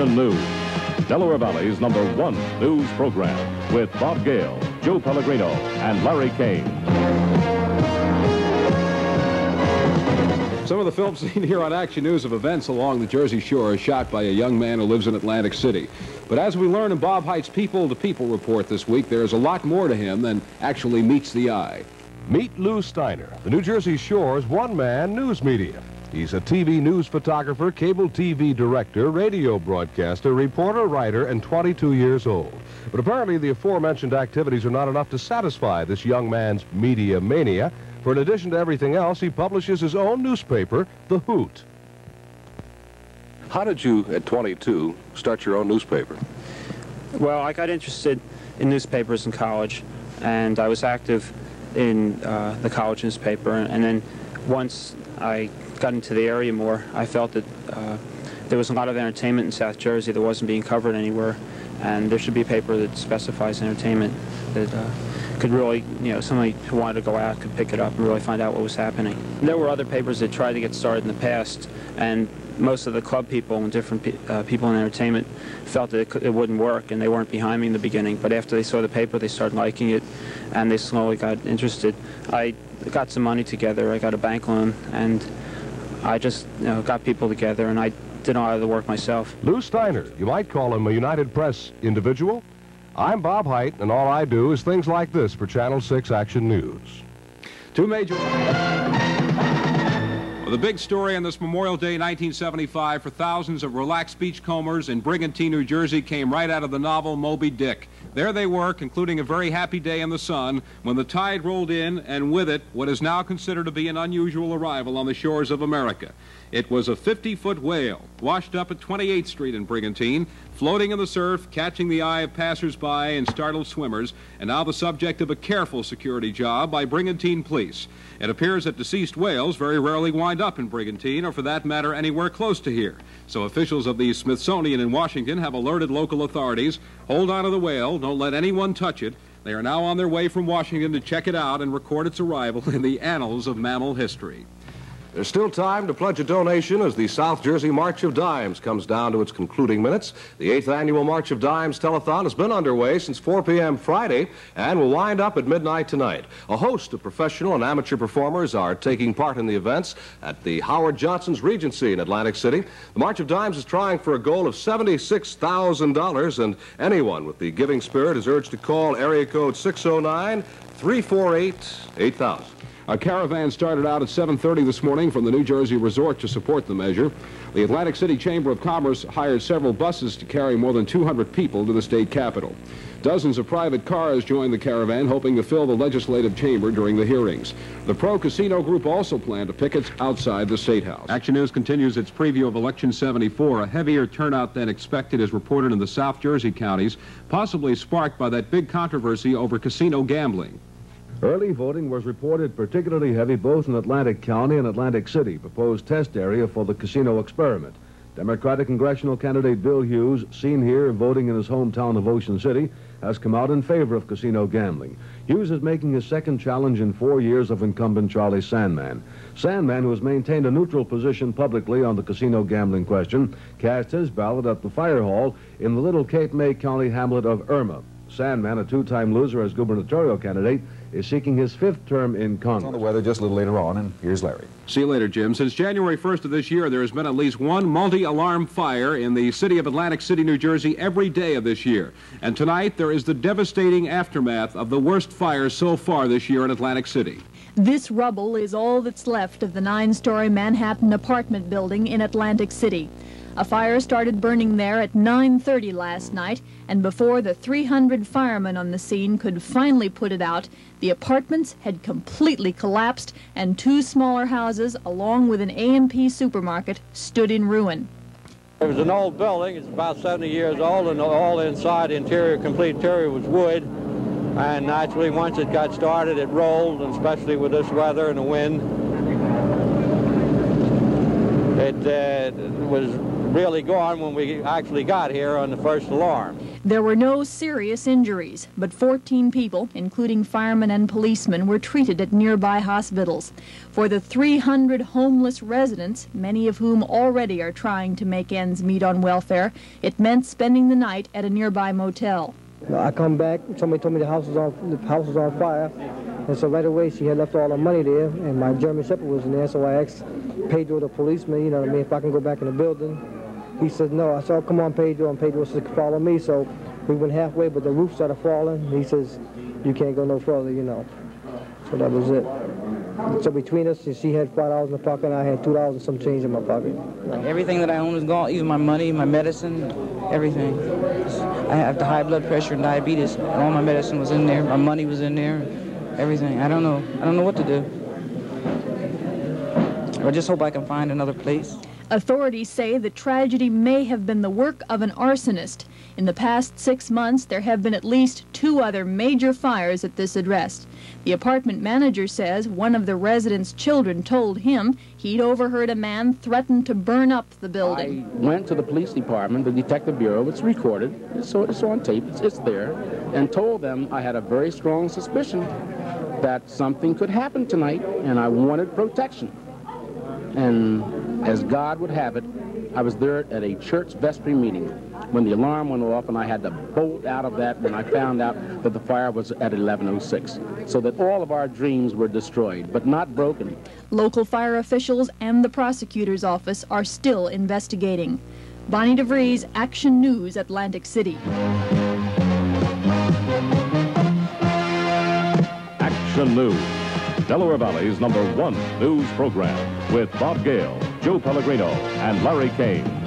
Action News, Delaware Valley's #1 news program with Bob Gale, Joe Pellegrino, and Larry Kane. Some of the films seen here on Action News of events along the Jersey Shore are shot by a young man who lives in Atlantic City. But as we learn in Bob Hite's People-to-People report this week, there is a lot more to him than actually meets the eye. Meet Lew Steiner, the New Jersey Shore's one-man news media. He's a TV news photographer, cable TV director, radio broadcaster, reporter, writer, and 22 years old. But apparently the aforementioned activities are not enough to satisfy this young man's media mania. For in addition to everything else, he publishes his own newspaper, The Whoot. How did you, at 22, start your own newspaper? Well, I got interested in newspapers in college, and I was active in the college newspaper, and then once I got into the area more, I felt that there was a lot of entertainment in South Jersey that wasn't being covered anywhere, and there should be a paper that specifies entertainment that could really, you know, somebody who wanted to go out could pick it up and really find out what was happening. There were other papers that tried to get started in the past, and most of the club people and different people in entertainment felt that it wouldn't work, and they weren't behind me in the beginning. But after they saw the paper, they started liking it, and they slowly got interested. I got some money together. I got a bank loan, and I just, you know, got people together, and I did a lot of the work myself. Lew Steiner, you might call him a United Press individual. I'm Bob Hite, and all I do is things like this for Channel 6 Action News. Two major... Well, the big story on this Memorial Day 1975 for thousands of relaxed beachcombers in Brigantine, New Jersey, came right out of the novel Moby Dick. There they were, concluding a very happy day in the sun, when the tide rolled in, and with it, what is now considered to be an unusual arrival on the shores of America. It was a 50-foot whale, washed up at 28th Street in Brigantine, floating in the surf, catching the eye of passersby and startled swimmers, and now the subject of a careful security job by Brigantine police. It appears that deceased whales very rarely wind up in Brigantine, or for that matter anywhere close to here. So officials of the Smithsonian in Washington have alerted local authorities, hold on to the whale, don't let anyone touch it. They are now on their way from Washington to check it out and record its arrival in the annals of mammal history. There's still time to pledge a donation as the South Jersey March of Dimes comes down to its concluding minutes. The 8th Annual March of Dimes Telethon has been underway since 4 p.m. Friday and will wind up at midnight tonight. A host of professional and amateur performers are taking part in the events at the Howard Johnson's Regency in Atlantic City. The March of Dimes is trying for a goal of $76,000, and anyone with the giving spirit is urged to call area code 609-348-8000. A caravan started out at 7:30 this morning from the New Jersey resort to support the measure. The Atlantic City Chamber of Commerce hired several buses to carry more than 200 people to the state capitol. Dozens of private cars joined the caravan, hoping to fill the legislative chamber during the hearings. The pro-casino group also planned to picket outside the State House. Action News continues its preview of Election 74. A heavier turnout than expected is reported in the South Jersey counties, possibly sparked by that big controversy over casino gambling. Early voting was reported particularly heavy both in Atlantic County and Atlantic City, proposed test area for the casino experiment. Democratic congressional candidate Bill Hughes, seen here voting in his hometown of Ocean City, has come out in favor of casino gambling. Hughes is making his second challenge in 4 years of incumbent Charlie Sandman. Sandman, who has maintained a neutral position publicly on the casino gambling question, cast his ballot at the fire hall in the little Cape May County hamlet of Erma. Sandman, a two-time loser as gubernatorial candidate, is seeking his fifth term in Congress. On the weather just a little later on, and here's Larry. See you later, Jim. Since January 1st of this year, there has been at least one multi-alarm fire in the city of Atlantic City, New Jersey, every day of this year. And tonight, there is the devastating aftermath of the worst fire so far this year in Atlantic City. This rubble is all that's left of the 9-story Manhattan apartment building in Atlantic City. A fire started burning there at 9:30 last night, and before the 300 firemen on the scene could finally put it out, the apartments had completely collapsed, and two smaller houses, along with an A&P supermarket, stood in ruin. It was an old building. It's about 70 years old, and all inside, interior, complete interior, was wood. And naturally, once it got started, it rolled, and especially with this weather and the wind, it was really gone when we actually got here on the first alarm. There were no serious injuries, but 14 people, including firemen and policemen, were treated at nearby hospitals. For the 300 homeless residents, many of whom already are trying to make ends meet on welfare, it meant spending the night at a nearby motel. I come back, somebody told me the house was on fire, and so right away she had left all her money there, and my German Shepherd was in there, so I asked Pedro, the policeman, you know what I mean, if I can go back in the building. He said no. I said, oh, come on, Pedro, and Pedro said, follow me, so we went halfway, but the roof started falling. He says, you can't go no further, you know. So that was it. So between us, she had $5 in the pocket, and I had $2 and some change in my pocket. Everything that I own is gone, even my money, my medicine, everything. I have the high blood pressure and diabetes. All my medicine was in there, my money was in there, everything. I don't know what to do. I just hope I can find another place. Authorities say the tragedy may have been the work of an arsonist. In the past 6 months, there have been at least 2 other major fires at this address. The apartment manager says one of the residents' children told him he'd overheard a man threaten to burn up the building. I went to the police department, the detective bureau, it's recorded, it's on tape, it's there, and told them I had a very strong suspicion that something could happen tonight, and I wanted protection. And as God would have it, I was there at a church vestry meeting when the alarm went off, and I had to bolt out of that when I found out that the fire was at 11:06, so that all of our dreams were destroyed, but not broken. Local fire officials and the prosecutor's office are still investigating. Bonnie DeVries, Action News, Atlantic City. Action News, Delaware Valley's #1 news program, with Bob Gale, Joe Pellegrino, and Larry Kane.